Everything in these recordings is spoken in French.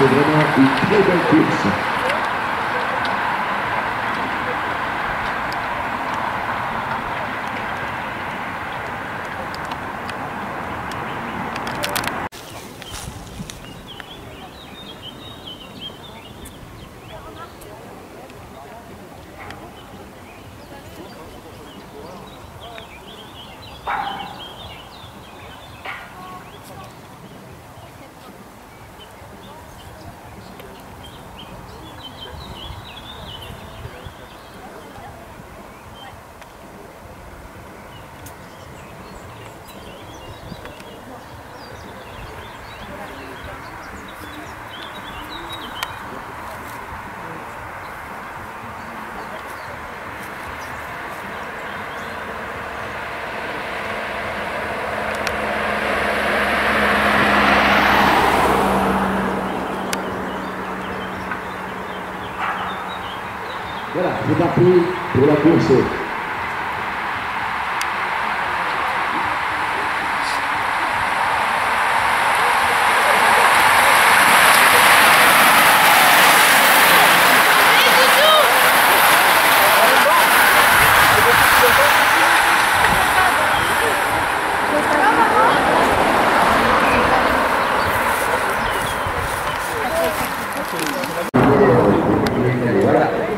c'était vraiment une très belle course. Voilà, c'est parti pour la course.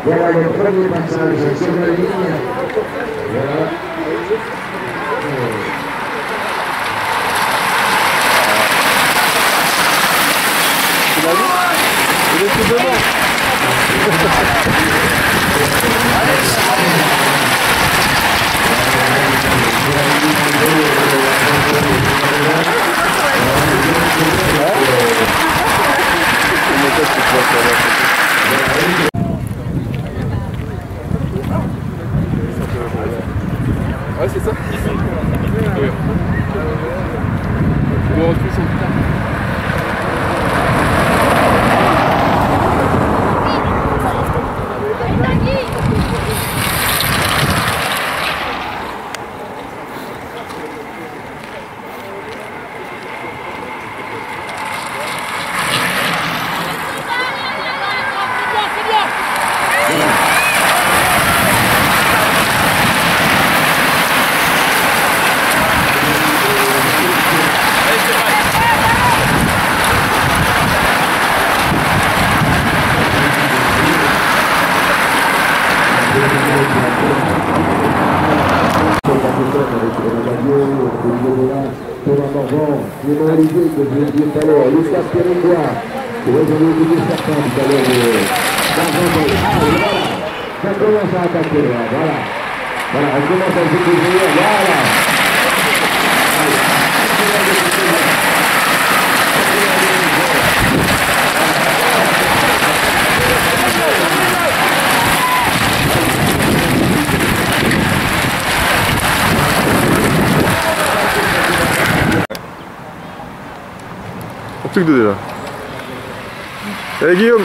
Voilà le premier passage sur la ligne. Voilà. Tu l'as vu ? Il est tout devant. Allez, ouais, c'est ça. Oui. Bon, on tue son putain. Ça commence à attaquer, là. Voilà. Voilà, on commence à se découvrir, voilà. On touche deux là. Allez Guillaume.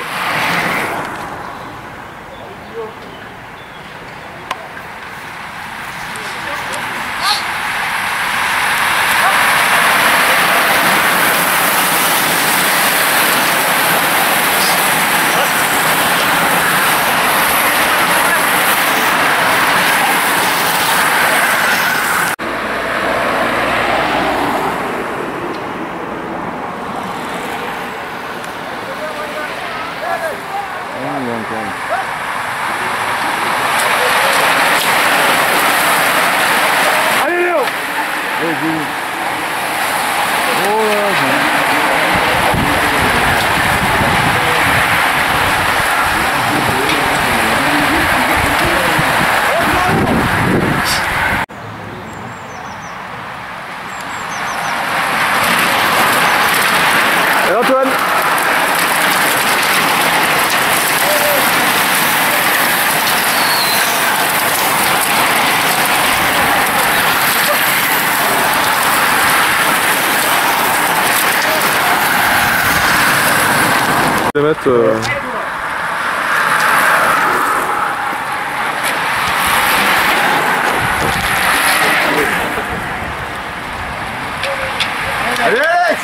Allez Alex.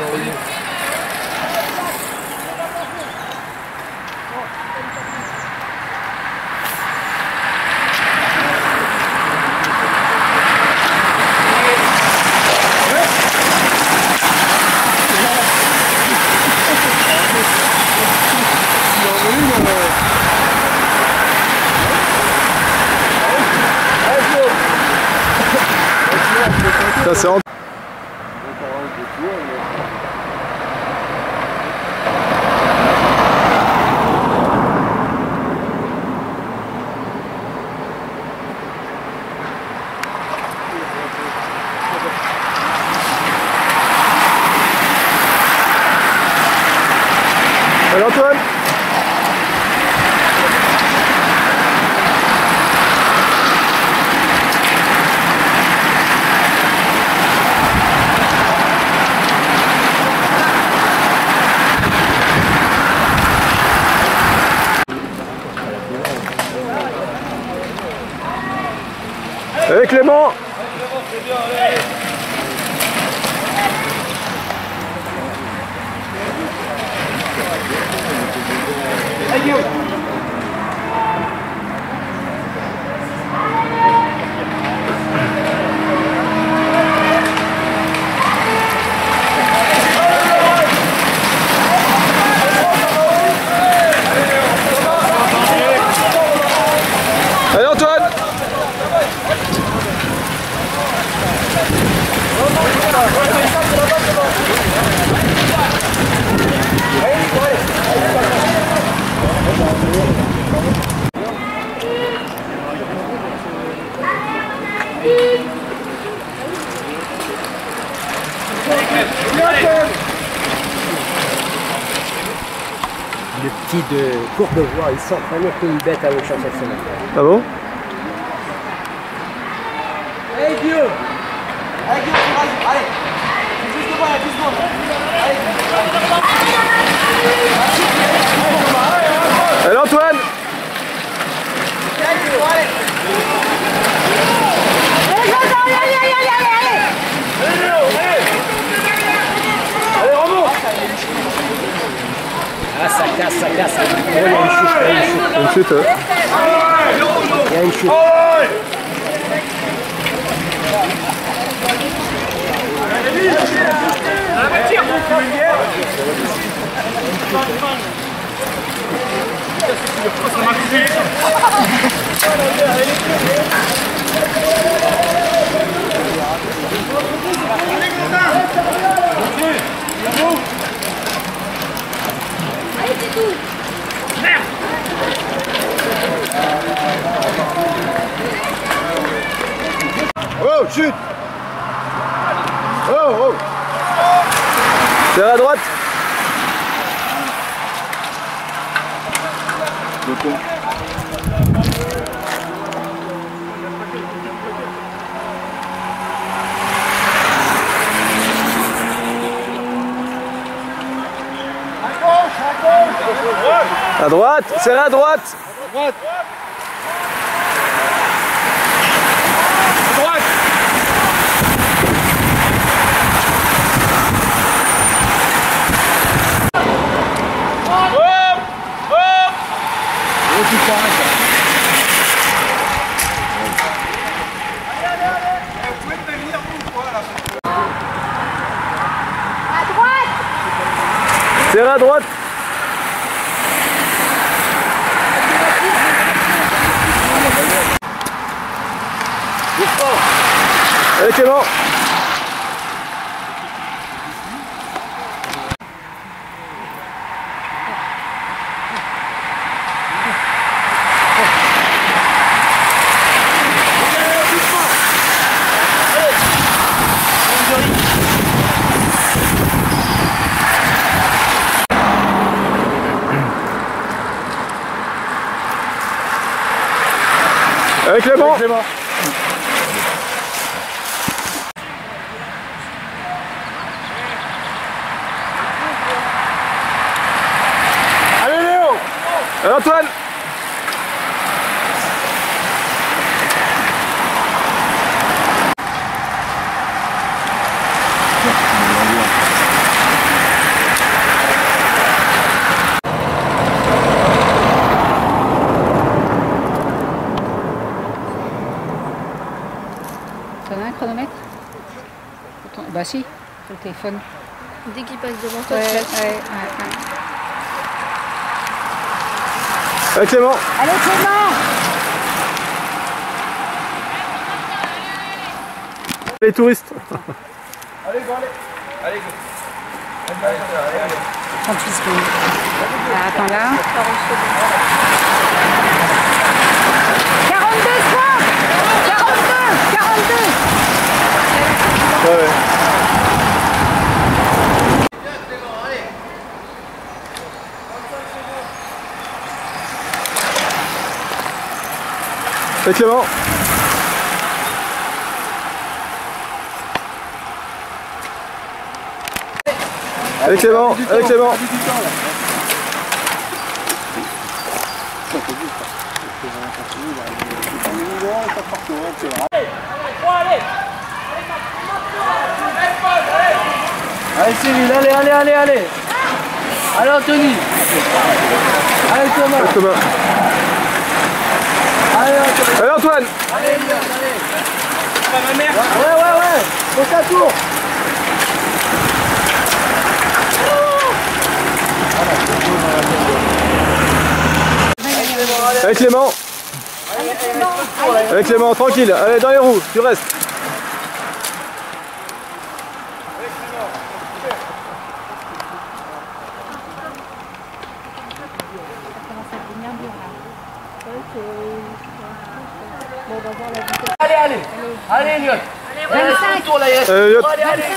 Sellier. Ça c'est en... Allez Antoine. Allez Clément. Allez Clément, c'est bien, allez. Allez Antoine. Le petit de Courbevoie, il sort vraiment comme une bête à l'Auchan cette semaine. Ah bon? Allez Guillaume! Allez Guillaume, allez! Juste devant, allez, juste devant! Allez! Allez Antoine! Allez Guillaume, allez! Allez Antoine, allez, allez, allez, allez! Ah, ça casse, ça casse. Oh, il y a une chute, il y a une chute. Il y a une chute. Oh, chute. Oh, oh. C'est à la droite. À droite, c'est à droite. À droite. À droite. Hop, hop. Oh putain. Allez, allez, allez. Vous pouvez me venir vous quoi là. À droite. C'est à droite. Allez, c'est bon. Allez, c'est bon. Allez, c'est bon. Allez Antoine! ton... Bah si, ton téléphone. Dès qu'il passe devant toi, Allez Clément. Allez Clément. Les touristes. Allez go, allez. Allez go. Allez, allez, allez. 38 secondes. Ah, attends là. 42 secondes. 42. 42. Ouais. C'est bon. Allez Clément, allez Clément. Allez Cyril, allez, allez, allez, allez. Allez Anthony. Allez Thomas. Thomas. Allez Antoine. Allez Antoine. Allez, allez. Ma mère. Ouais, ouais, ouais. Faut ta tour. Allez Clément. Allez Clément, tranquille. Allez dans les roues, tu restes. Allez, allez. Allez, Eliott. Allez, le tour là, Eliott. Allez, allez, vas-y,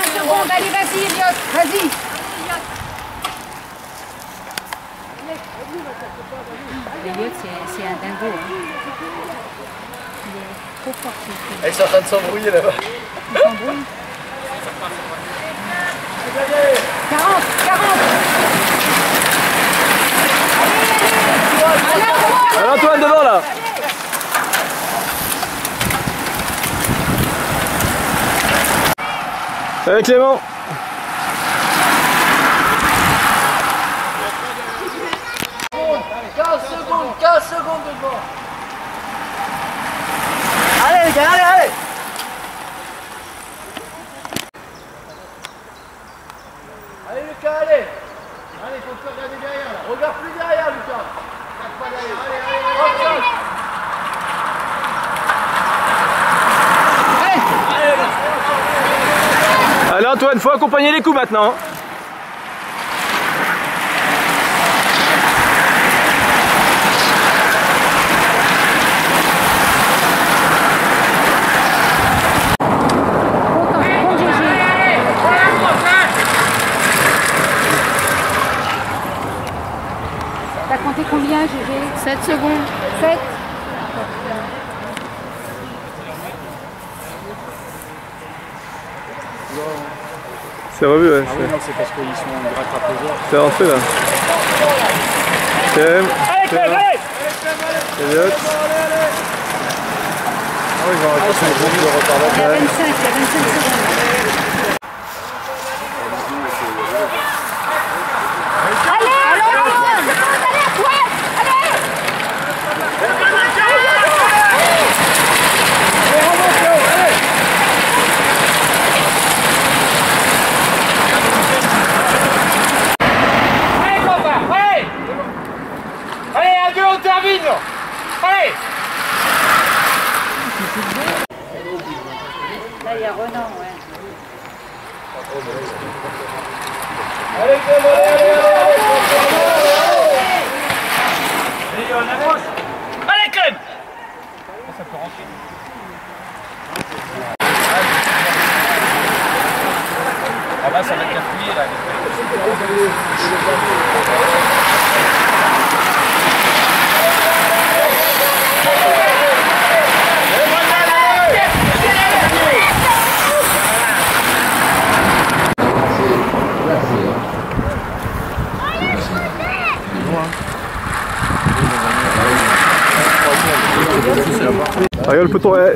Eliott. Vas-y. Eliott, c'est un dingo. Il est trop fort. Ils sont en train de s'embrouiller là-bas. Ils s'embrouillent. 40, 40. Allez, Antoine, devant là. Allez Clément. Quinze secondes devant. Allez les gars, allez, allez. Allez Lucas, allez. Allez, faut plus regarder derrière là. Regarde plus derrière Lucas. Regarde pas derrière, allez, allez, allez, allez. Allez Antoine, faut accompagner les coups maintenant. T'as compté combien, Jégé? 7 secondes. 7. C'est revu, ouais. Ah oui, non, c'est parce qu'ils sont rattrapés. C'est rentré là. Allez, Clem, allez. Allez, allez. Ah oui, ils ont rattrapé le groupe de retard là. Il y a 25 secondes. Allez, allez, allez. Là, il y a Renan, ouais. Allez, allez, allez, allez, allez, allez, allez.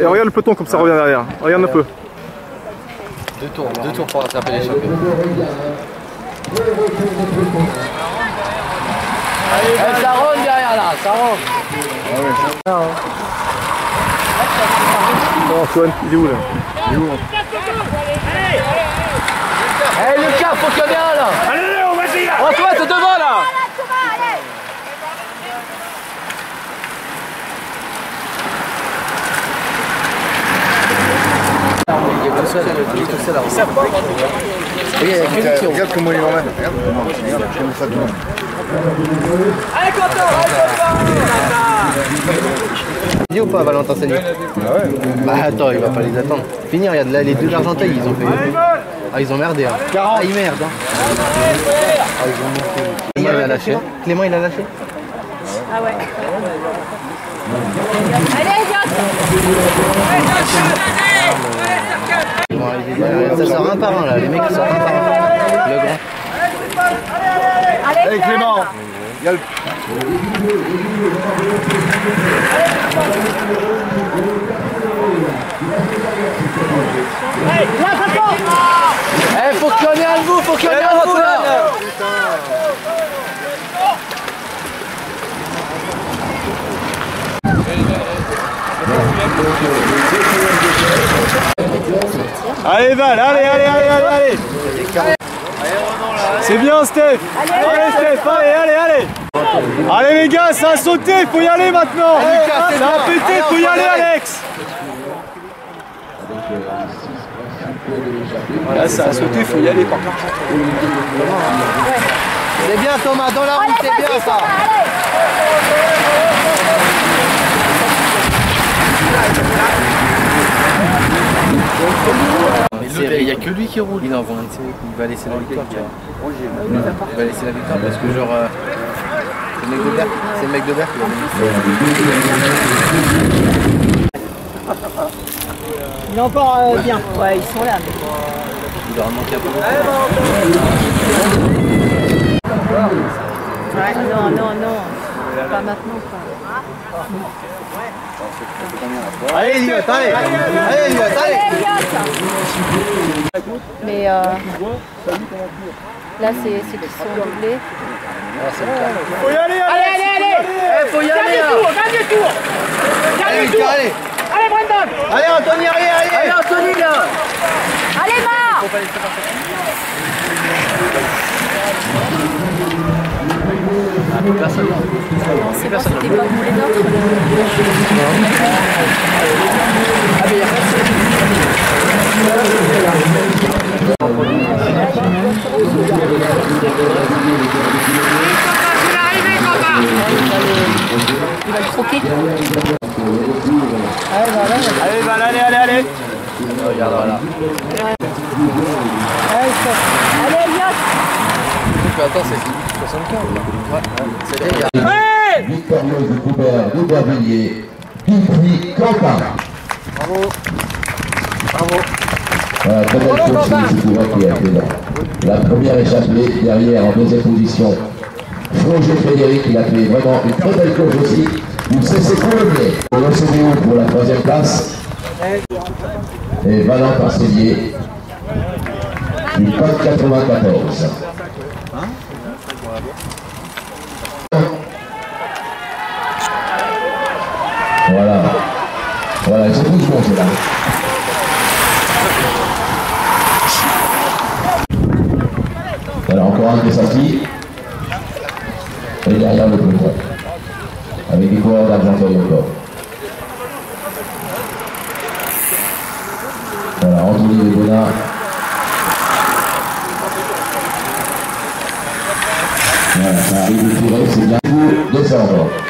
Regarde le peloton comme ça revient derrière. Regarde un peu. Deux tours pour attraper les champions. Allez, ça ronde derrière là, ça ronde. Antoine, il est où là? Il est où? celle-là. Regarde comment il l'emmène. Regarde comment ça tourne. Allez, Quentin, allez, dis ou pas, Valentin Sellier? Ah ouais. Bah attends, il va pas les attendre. Finir, regarde, là, les deux d'Argenteuil, ils ont fait. Ah, ils ont merdé, hein. Ah, ils merdent, hein. Ah, ils ont merdé. Clément, il a lâché. Clément, il a lâché. Ah ouais. Allez, ça sort un par un là, les mecs sortent un par un. Le grand. Allez Clément, il y a le... Eh, faut qu'on ait un bout, faut qu'on ait un bout là. Allez Val, allez. C'est bien Steph. Allez Steph, allez. Allez les gars, ça a sauté, faut y aller maintenant. Ça a pété, faut y aller Alex. Là ça a sauté, faut y aller par contre. C'est bien Thomas, dans la route, c'est bien ça. Il n'y a que lui qui roule. Il va laisser la victoire. Il va laisser la victoire parce que genre... C'est le mec de Berck. Il est encore bien. Ouais, ils sont là. Il leur manque un peu. Non. Pas maintenant quoi. Allez Eliot, allez. Mais là c'est qu'ils sont doublés. Faut y aller, allez. Faut y aller. Dernier tour. Allez Brandon. Allez Anthony, allez Anthony là. Allez va. Personne. Personne. Ah, il va croquer. Allez, allez. Regarde, voilà. Allez, attends, c'est 75 là. C'est derrière. Ouais. Victor de Coubert, de Gavillier, Dupuy, Quentin. Bravo. La première échappée derrière en deuxième position. Froger Frédéric, il a fait vraiment une très belle course aussi. Vous cessez pour le blé. On se déroule pour la troisième place. Et Valentin Sellier, du code 94. Voilà, ils sont tous bons là. Voilà, encore un qui est sorti. Et derrière le peloton. Avec des coureurs d'Argenteuil encore. Voilà, Antoine Lebonard. Voilà, ça arrive de tirer, c'est bien. Descendre.